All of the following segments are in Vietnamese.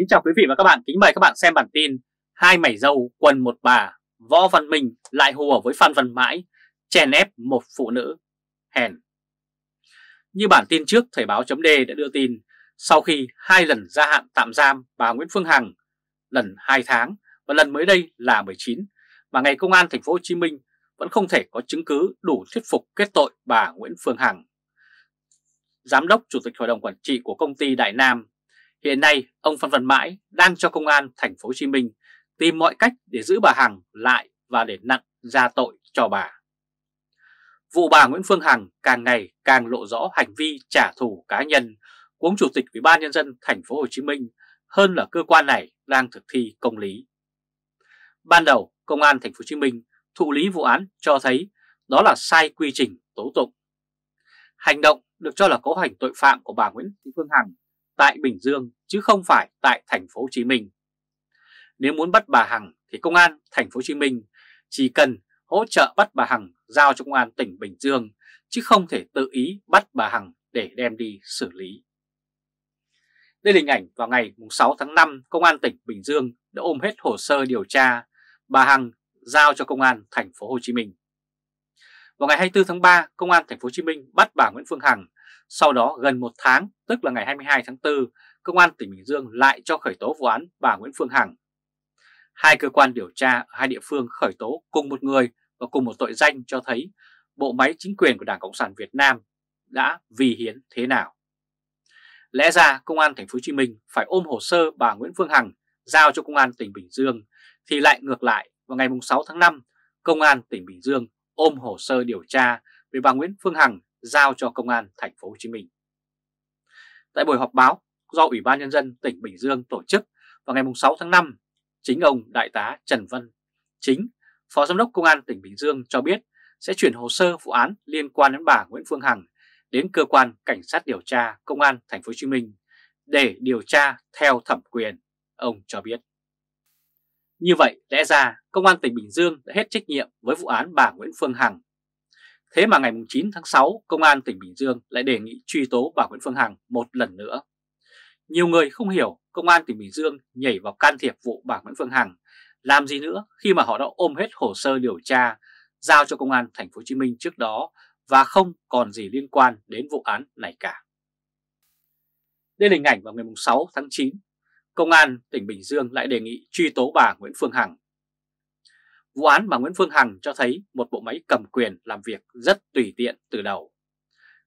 Kính chào quý vị và các bạn, kính mời các bạn xem bản tin Hai mày dâu quần một bà, Võ Văn Minh lại hùa với Phan Văn Mãi, chèn ép một phụ nữ, hèn. Như bản tin trước, Thời báo.de đã đưa tin sau khi hai lần gia hạn tạm giam bà Nguyễn Phương Hằng, lần 2 tháng và lần mới đây là 19, mà ngày Công an Thành phố Hồ Chí Minh vẫn không thể có chứng cứ đủ thuyết phục kết tội bà Nguyễn Phương Hằng. Giám đốc Chủ tịch Hội đồng Quản trị của công ty Đại Nam, hiện nay ông Phan Văn Mãi đang cho Công an Thành phố Hồ Chí Minh tìm mọi cách để giữ bà Hằng lại và để nặng ra tội cho bà. Vụ bà Nguyễn Phương Hằng càng ngày càng lộ rõ hành vi trả thù cá nhân của ông Chủ tịch Ủy ban Nhân dân Thành phố Hồ Chí Minh hơn là cơ quan này đang thực thi công lý. Ban đầu, Công an Thành phố Hồ Chí Minh thụ lý vụ án cho thấy đó là sai quy trình tố tụng. Hành động được cho là cấu hành tội phạm của bà Nguyễn Thị Phương Hằng tại Bình Dương chứ không phải tại Thành phố Hồ Chí Minh. Nếu muốn bắt bà Hằng thì Công an Thành phố Hồ Chí Minh chỉ cần hỗ trợ bắt bà Hằng giao cho Công an tỉnh Bình Dương chứ không thể tự ý bắt bà Hằng để đem đi xử lý. Đây là hình ảnh vào ngày 6 tháng 5, Công an tỉnh Bình Dương đã ôm hết hồ sơ điều tra bà Hằng giao cho Công an Thành phố Hồ Chí Minh. Vào ngày 24 tháng 3, Công an Thành phố Hồ Chí Minh bắt bà Nguyễn Phương Hằng. Sau đó gần 1 tháng, tức là ngày 22 tháng 4, Công an tỉnh Bình Dương lại cho khởi tố vụ án bà Nguyễn Phương Hằng. Hai cơ quan điều tra ở hai địa phương khởi tố cùng một người và cùng một tội danh cho thấy bộ máy chính quyền của Đảng Cộng sản Việt Nam đã vi hiến thế nào. Lẽ ra Công an Thành phố Hồ Chí Minh phải ôm hồ sơ bà Nguyễn Phương Hằng giao cho Công an tỉnh Bình Dương thì lại ngược lại, vào ngày 6 tháng 5, Công an tỉnh Bình Dương ôm hồ sơ điều tra về bà Nguyễn Phương Hằng giao cho Công an Thành phố Hồ Chí Minh. Tại buổi họp báo do Ủy ban Nhân dân tỉnh Bình Dương tổ chức vào ngày 6 tháng 5, chính ông Đại tá Trần Văn Chính, Phó Giám đốc Công an tỉnh Bình Dương cho biết sẽ chuyển hồ sơ vụ án liên quan đến bà Nguyễn Phương Hằng đến cơ quan cảnh sát điều tra Công an Thành phố Hồ Chí Minh để điều tra theo thẩm quyền, ông cho biết. Như vậy, lẽ ra Công an tỉnh Bình Dương đã hết trách nhiệm với vụ án bà Nguyễn Phương Hằng. Thế mà ngày 9 tháng 6, Công an tỉnh Bình Dương lại đề nghị truy tố bà Nguyễn Phương Hằng một lần nữa. Nhiều người không hiểu Công an tỉnh Bình Dương nhảy vào can thiệp vụ bà Nguyễn Phương Hằng làm gì nữa khi mà họ đã ôm hết hồ sơ điều tra giao cho Công an Thành phố Hồ Chí Minh trước đó và không còn gì liên quan đến vụ án này cả. Đây là hình ảnh vào ngày 6 tháng 9, Công an tỉnh Bình Dương lại đề nghị truy tố bà Nguyễn Phương Hằng. Vụ án bà Nguyễn Phương Hằng cho thấy một bộ máy cầm quyền làm việc rất tùy tiện từ đầu.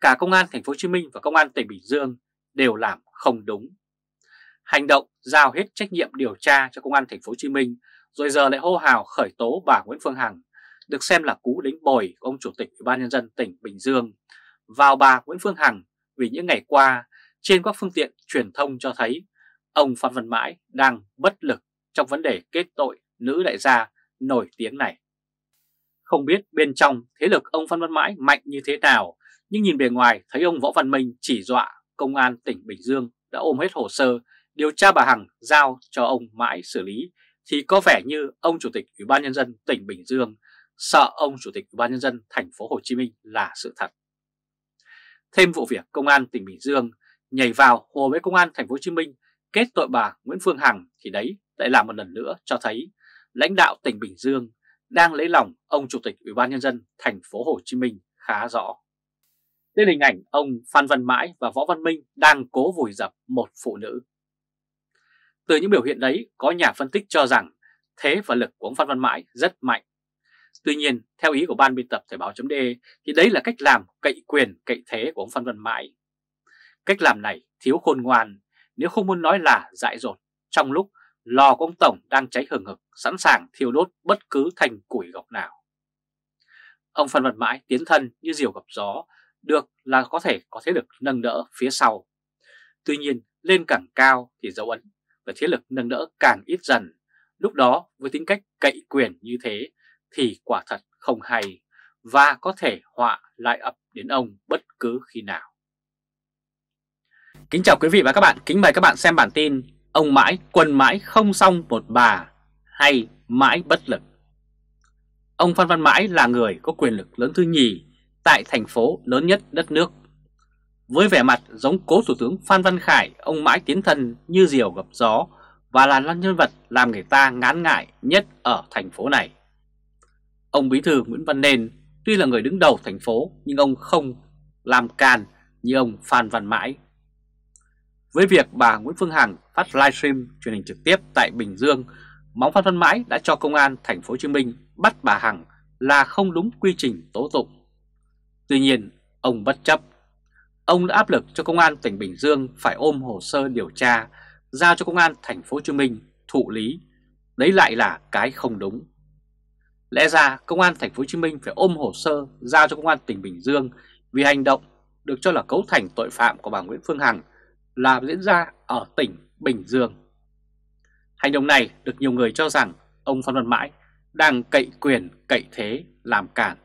Cả Công an Thành phố Hồ Chí Minh và Công an tỉnh Bình Dương đều làm không đúng. Hành động giao hết trách nhiệm điều tra cho Công an Thành phố Hồ Chí Minh rồi giờ lại hô hào khởi tố bà Nguyễn Phương Hằng được xem là cú đánh bồi của ông Chủ tịch Ủy ban Nhân dân tỉnh Bình Dương vào bà Nguyễn Phương Hằng, vì những ngày qua trên các phương tiện truyền thông cho thấy ông Phan Văn Mãi đang bất lực trong vấn đề kết tội nữ đại gia nổi tiếng này. Không biết bên trong thế lực ông Phan Văn Mãi mạnh như thế nào, nhưng nhìn bề ngoài thấy ông Võ Văn Minh chỉ dọa Công an tỉnh Bình Dương đã ôm hết hồ sơ điều tra bà Hằng giao cho ông Mãi xử lý, thì có vẻ như ông Chủ tịch Ủy ban Nhân dân tỉnh Bình Dương sợ ông Chủ tịch Ủy ban Nhân dân Thành phố Hồ Chí Minh là sự thật. Thêm vụ việc Công an tỉnh Bình Dương nhảy vào hùa với Công an Thành phố Hồ Chí Minh kết tội bà Nguyễn Phương Hằng thì đấy lại là một lần nữa cho thấy lãnh đạo tỉnh Bình Dương đang lấy lòng ông Chủ tịch Ủy ban Nhân dân Thành phố Hồ Chí Minh khá rõ. Đây là hình ảnh ông Phan Văn Mãi và Võ Văn Minh đang cố vùi dập một phụ nữ. Từ những biểu hiện đấy, có nhà phân tích cho rằng thế và lực của ông Phan Văn Mãi rất mạnh. Tuy nhiên, theo ý của ban biên tập Thời báo.de thì đấy là cách làm cậy quyền cậy thế của ông Phan Văn Mãi. Cách làm này thiếu khôn ngoan, nếu không muốn nói là dại dột, trong lúc lò của ông Tổng đang cháy hừng hực, sẵn sàng thiêu đốt bất cứ thành củi gọc nào. Ông Phan Văn Mãi tiến thân như diều gặp gió, được là có thể có thế lực nâng đỡ phía sau. Tuy nhiên, lên càng cao thì dấu ấn và thế lực nâng đỡ càng ít dần. Lúc đó, với tính cách cậy quyền như thế thì quả thật không hay và có thể họa lại ập đến ông bất cứ khi nào. Kính chào quý vị và các bạn, kính mời các bạn xem bản tin Ông Mãi quần mãi không xong một bà, hay mãi bất lực. Ông Phan Văn Mãi là người có quyền lực lớn thứ nhì tại thành phố lớn nhất đất nước. Với vẻ mặt giống cố Thủ tướng Phan Văn Khải, ông Mãi tiến thân như diều gặp gió và là nhân vật làm người ta ngán ngại nhất ở thành phố này. Ông Bí thư Nguyễn Văn Nên tuy là người đứng đầu thành phố nhưng ông không làm càn như ông Phan Văn Mãi. Với việc bà Nguyễn Phương Hằng phát livestream truyền hình trực tiếp tại Bình Dương, móng Phan Văn Mãi đã cho công an thành phố Hồ Chí Minh bắt bà Hằng là không đúng quy trình tố tụng. Tuy nhiên, ông bất chấp. Ông đã áp lực cho công an tỉnh Bình Dương phải ôm hồ sơ điều tra giao cho công an thành phố Hồ Chí Minh thụ lý. Đấy lại là cái không đúng. Lẽ ra công an thành phố Hồ Chí Minh phải ôm hồ sơ giao cho công an tỉnh Bình Dương vì hành động được cho là cấu thành tội phạm của bà Nguyễn Phương Hằng là diễn ra ở tỉnh Bình Dương. Hành động này được nhiều người cho rằng ông Phan Văn Mãi đang cậy quyền, cậy thế, làm cản.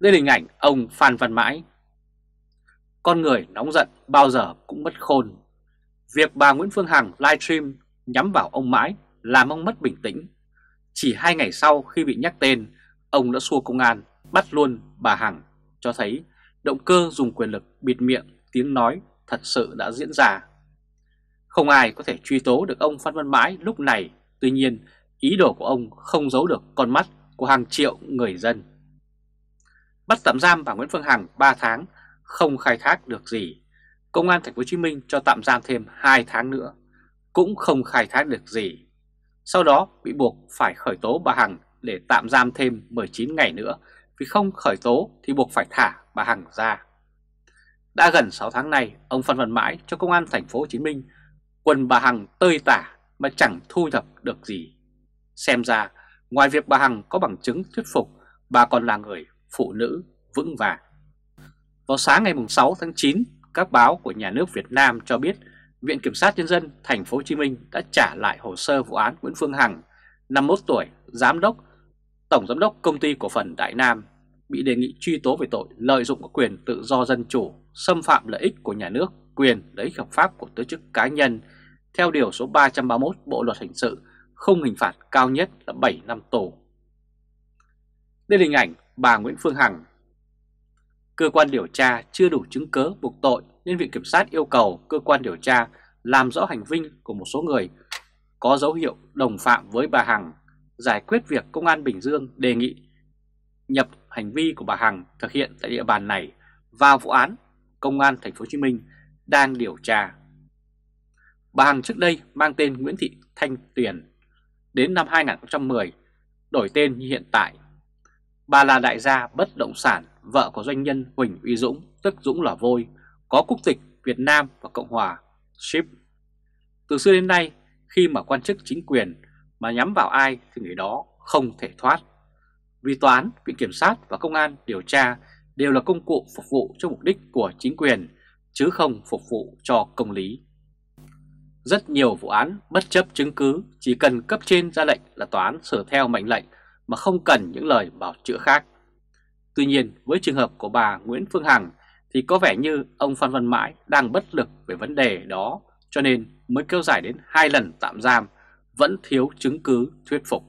Đây là hình ảnh ông Phan Văn Mãi. Con người nóng giận bao giờ cũng mất khôn. Việc bà Nguyễn Phương Hằng livestream nhắm vào ông Mãi làm ông mất bình tĩnh. Chỉ 2 ngày sau khi bị nhắc tên, ông đã xua công an bắt luôn bà Hằng, cho thấy động cơ dùng quyền lực bịt miệng tiếng nói thật sự đã diễn ra. Không ai có thể truy tố được ông Phan Văn Mãi lúc này, tuy nhiên ý đồ của ông không giấu được con mắt của hàng triệu người dân. Bắt tạm giam bà Nguyễn Phương Hằng 3 tháng không khai thác được gì, công an thành phố Hồ Chí Minh cho tạm giam thêm 2 tháng nữa cũng không khai thác được gì. Sau đó bị buộc phải khởi tố bà Hằng để tạm giam thêm 19 ngày nữa, vì không khởi tố thì buộc phải thả bà Hằng ra. Đã gần 6 tháng nay, ông Phan Văn Mãi cho công an thành phố Hồ Chí Minh quần bà Hằng tơi tả mà chẳng thu thập được gì. Xem ra, ngoài việc bà Hằng có bằng chứng thuyết phục, bà còn là người phụ nữ vững vàng. Vào sáng ngày 6 tháng 9, các báo của nhà nước Việt Nam cho biết Viện Kiểm sát Nhân dân thành phố Hồ Chí Minh đã trả lại hồ sơ vụ án Nguyễn Phương Hằng, 51 tuổi, giám đốc, tổng giám đốc công ty cổ phần Đại Nam, bị đề nghị truy tố về tội lợi dụng quyền tự do dân chủ, xâm phạm lợi ích của nhà nước, quyền lợi ích hợp pháp của tổ chức cá nhân theo điều số 331 Bộ luật hình sự, khung hình phạt cao nhất là 7 năm tù. Đây là hình ảnh bà Nguyễn Phương Hằng. Cơ quan điều tra chưa đủ chứng cứ buộc tội nên Viện Kiểm sát yêu cầu cơ quan điều tra làm rõ hành vi của một số người có dấu hiệu đồng phạm với bà Hằng, giải quyết việc công an Bình Dương đề nghị nhập hành vi của bà Hằng thực hiện tại địa bàn này vào vụ án công an thành phố Hồ Chí Minh đang điều tra. Bà Hằng trước đây mang tên Nguyễn Thị Thanh Tuyền, đến năm 2010 đổi tên như hiện tại. Bà là đại gia bất động sản, vợ của doanh nhân Huỳnh Uy Dũng, tức Dũng Lò Vôi, có quốc tịch Việt Nam và Cộng hòa Ship. Từ xưa đến nay, khi mà quan chức chính quyền mà nhắm vào ai thì người đó không thể thoát. Vì tòa án, Viện Kiểm sát và công an điều tra đều là công cụ phục vụ cho mục đích của chính quyền, chứ không phục vụ cho công lý. Rất nhiều vụ án bất chấp chứng cứ, chỉ cần cấp trên ra lệnh là tòa án sửa theo mệnh lệnh mà không cần những lời bảo chữa khác. Tuy nhiên, với trường hợp của bà Nguyễn Phương Hằng thì có vẻ như ông Phan Văn Mãi đang bất lực về vấn đề đó, cho nên mới kéo dài đến 2 lần tạm giam, vẫn thiếu chứng cứ thuyết phục.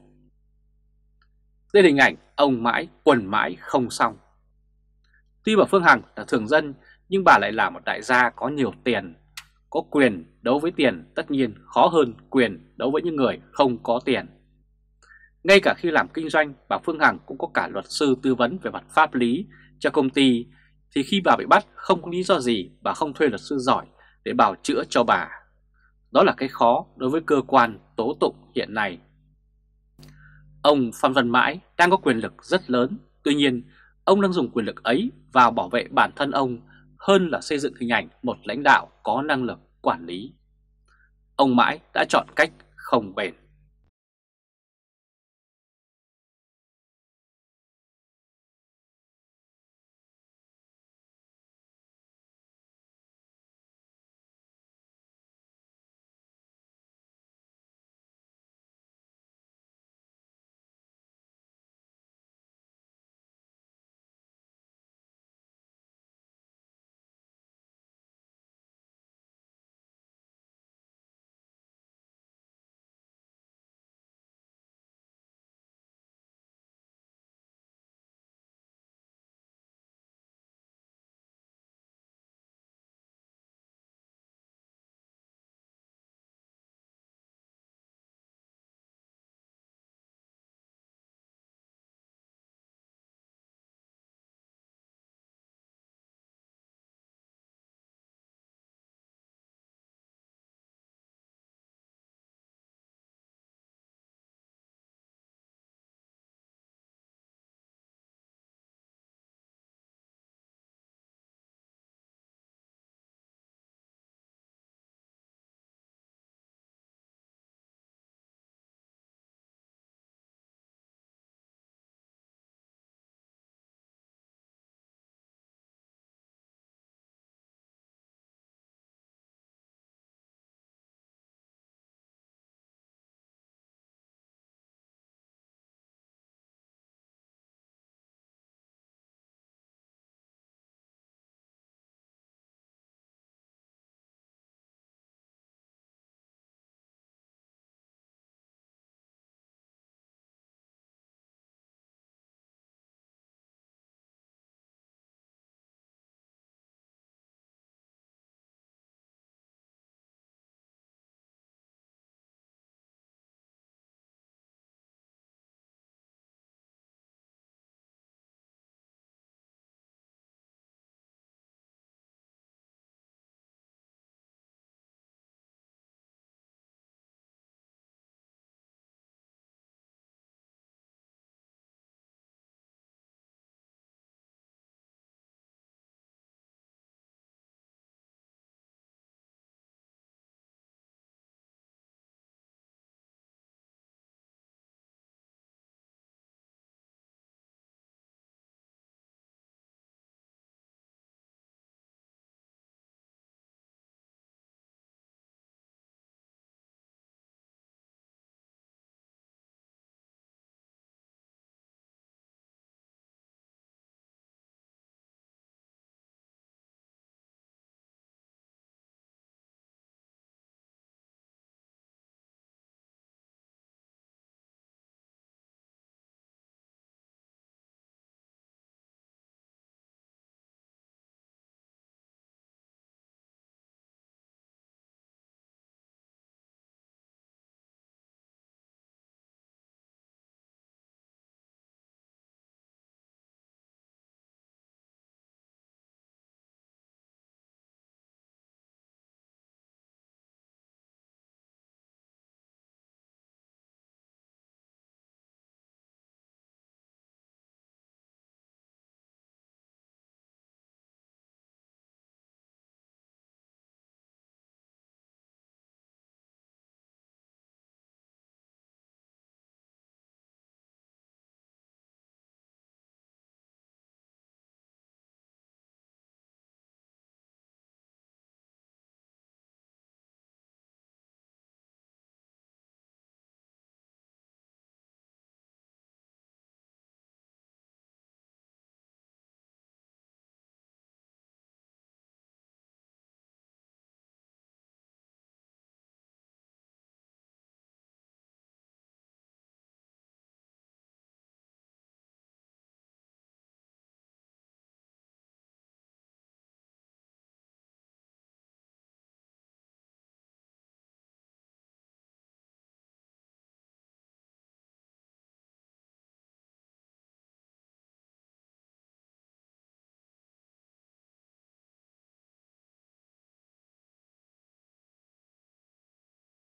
Đây là hình ảnh ông Mãi quần Mãi không xong. Tuy bà Phương Hằng là thường dân nhưng bà lại là một đại gia có nhiều tiền, có quyền đấu với tiền tất nhiên khó hơn quyền đấu với những người không có tiền. Ngay cả khi làm kinh doanh, bà Phương Hằng cũng có cả luật sư tư vấn về mặt pháp lý cho công ty, thì khi bà bị bắt không có lý do gì bà không thuê luật sư giỏi để bào chữa cho bà. Đó là cái khó đối với cơ quan tố tụng hiện nay. Ông Phan Văn Mãi đang có quyền lực rất lớn, tuy nhiên ông đang dùng quyền lực ấy vào bảo vệ bản thân ông hơn là xây dựng hình ảnh một lãnh đạo có năng lực quản lý. Ông Mãi đã chọn cách không bền.